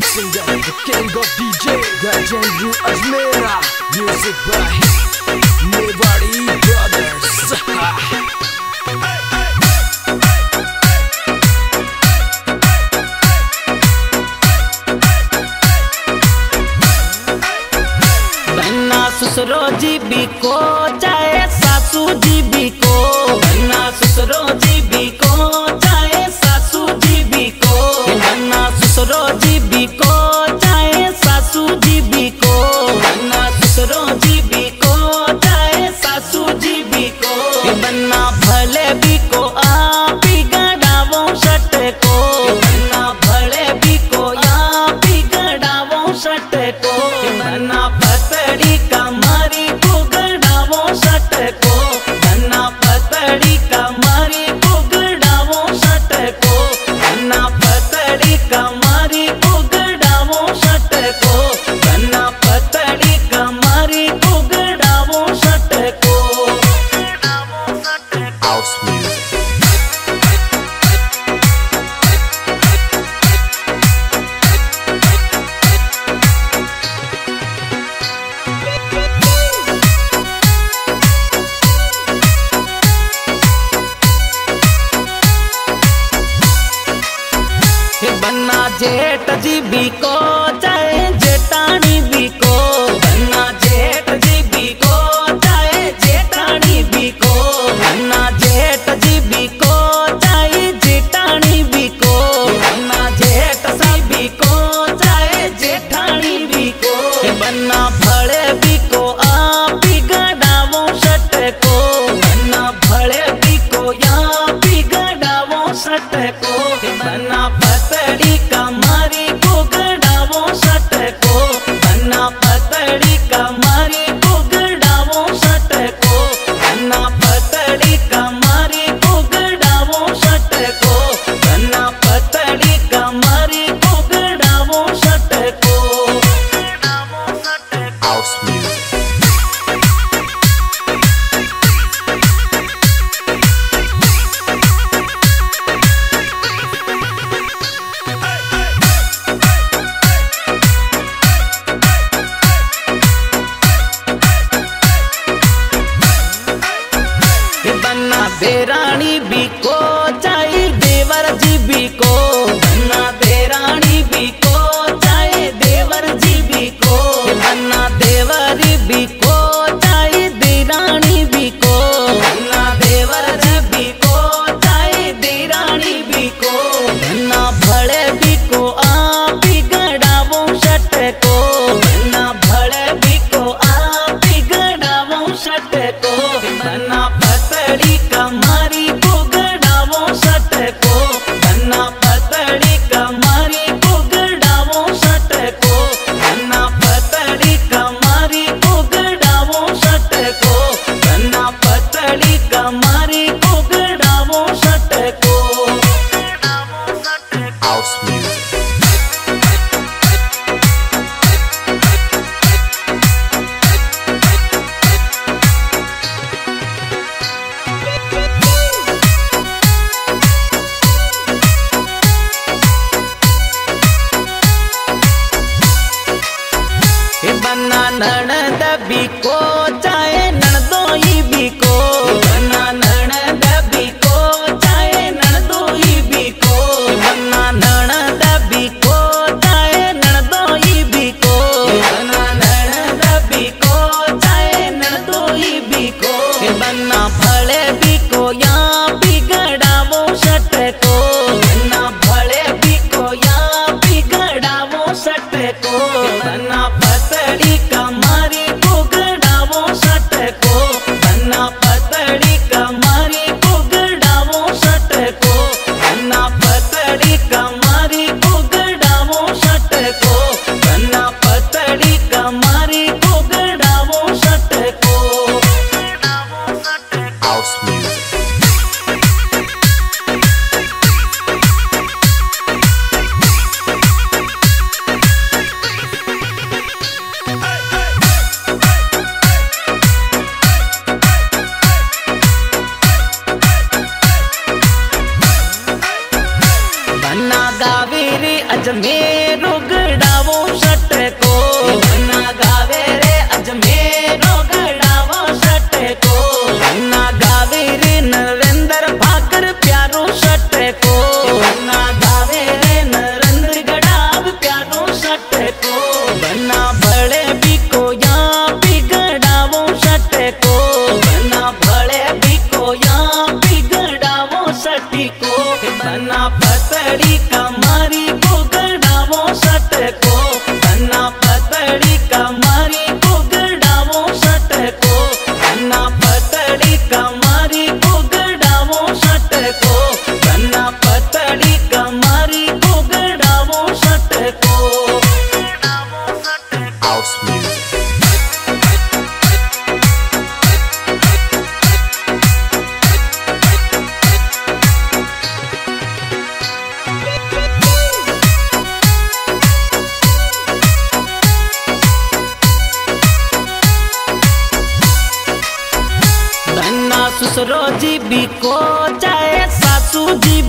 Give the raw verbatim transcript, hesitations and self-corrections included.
Singer, the king of D J, Gajendra Ajmera, music by Nevadi Brothers. ससुरो जी भी को चाहे सासू जी भी को, बहना ससुरो जी भी को चाहे सासू जी भी को, बहना ससुरो जी भी को चाहे सासू जी भी को, बहना ससुरो जी भी को चाहे सासू जी भी को, बहना भले भी को आप ही गड़ावो सट को, बहना भले भी को आप ही गड़ावो सट को, बहना पतड़ी का जेठ जी भी को चाहे जेठानी भी को, बन्ना जेठ जी भी को चाहे जेठानी भी को, बन्ना जेठ जी भी को चाहे जेठानी भी को, बन्ना जेठ सी भी को चाहे जेठानी भी को, बन्ना भले भी को आप ही गड़ावो सट को, बन्ना भले भी को यहाँ भी गड़ावो सट को, बन्ना पतड़ी का मारी को गड़ावो सट को, बन्ना पतड़ी का मारी को गड़ावो सट को, बन्ना पतड़ी का मारी को गड़ावो सट को, बन्ना पतड़ी का मारी को गड़ावो सट को, गड़ावो सट को। देरानी भी को चाहे देवर जी भी को, बन्ना देरानी भी को चाहे देवर जी भी को, बन्ना देवरी भी को चाहे देरानी भी को, बन्ना देवर जी भी को चाहे देरानी भी को, बन्ना भले भी को आप ही गड़ावो सट को, बन्ना भले भी को आप ही गड़ावो सट को, बन्ना पतड़ी का मारी को गड़ावो सट को, बन्ना पतड़ी का मारी को गड़ावो सट को, बन्ना पतड़ी का मारी को गड़ावो सट को, बन्ना पतड़ी का मारी को गड़ावो सट को, गड़ावो सट को। बन्ना ननद भी को चाहे ननदोई भी को, बन्ना ननद भी को चाहे ननदोई भी को, बन्ना ननद भी को चाहे ननदोई भी को, बन्ना ननद भी को चाहे ननदोई भी को, बन्ना भले भी को यहाँ भी गड़ावो सट को, बन्ना भले भी को यहाँ भी गड़ावो सट को, बन्ना पतड़ी का मारी को गड़ावो सट को, बन्ना पतड़ी का मारी को गड़ावो सट को, बन्ना पतड़ी का मारी को गड़ावो सट को, बन्ना पतड़ी का मारी को गड़ावो सट को, गड़ावो सट को। Gajendra Ajmera। सटको गन्ना गावे रे अजमेरो गड़ावो सटको गन्ना गावे रे नरेंद्र भाकर प्यारो सटको गन्ना गावे रे नरेंद्र गड़ाव प्यारो सटको गन्ना भले भी को या भी गड़ावो सटको गन्ना भले भी को या भी गड़ावो सटको गन्ना पतड़ी कमारी को गड़ावो सटको गन्ना पतड़ी कमारी को गड़ावो सटको गन्ना पतड़ी कमारी को गड़ावो सटको गन्ना पतड़ी कमारी को गड़ावो सटको गड़ावो सटको ससुरो जी भी को चाहे सासू जी